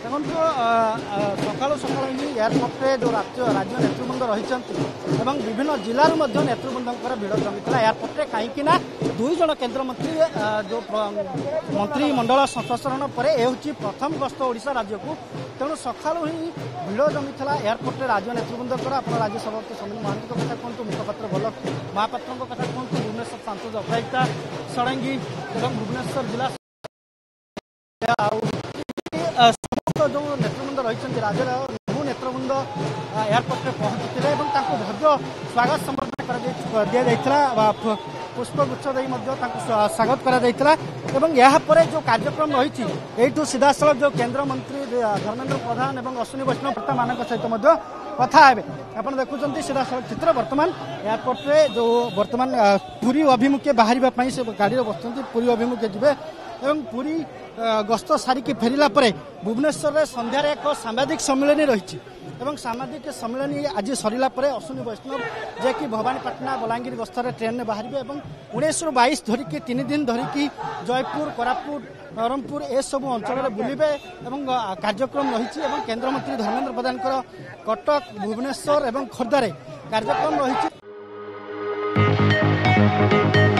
देखो सकाल सकाल एयरपोर्टे जो राज्य नेतृबृंद रही विभिन्न जिलूर नेतृबृंदर भिड़ जमीता एयरपोर्टे कहीं दुई जन केन्द्रमंत्री जो मंत्रिमंडल संप्रसारण पर यह प्रथम गस्त ओडिशा राज्य को तेणु सकाल ही भिड़ जमीता एयरपोर्टे राज्य नेतृबृंद द्वारा आप राज्य सभापति समीर महांती कथा कहतु मुखपात्र भल महापात्र कथा कहतु भुवनेश्वर सांसद अपराजिता षडंगी और भुवनेश्वर जिला समस्त जो नेतृबृंद रही राज्य बहु नेतृबृंद एयरपोर्ट में पहुंचते भव्य स्वागत संबर्धना दि जाता पुष्पगुच्छ स्वागत करापर जो कार्यक्रम रही यू सीधासल जो केन्द्रमंत्री धर्मेन्द्र प्रधान और अश्विनी वैष्णव नेता मान सहित कथा हे आप देखुं सीधासल चित्र बर्तमान एयरपोर्ट में जो बर्तमान पुरी अभिमुखे बाहर से गाड़ी बसुँच पुरी अभिमुखे जी एवं पुरी गस्त सारिकी फेरला भुवनेश्वर में संध्यार एक सांबादिक सम्मिलनी रही सांबादिक सम्मिलनी आज सरला अश्विनी वैष्णव जे कि भवानीपाटना बलांगीर गस्तर ट्रेन में बाहर 19 रू 22 धरिकी 3 दिन धरिकी जयपुर कोरापुट नरमपुर ए सब अंचल बुलवे कार्यक्रम रही केन्द्रमंत्री धर्मेन्द्र प्रधान कटक भुवनेश्वर और खोर्धार कार्यक्रम रही।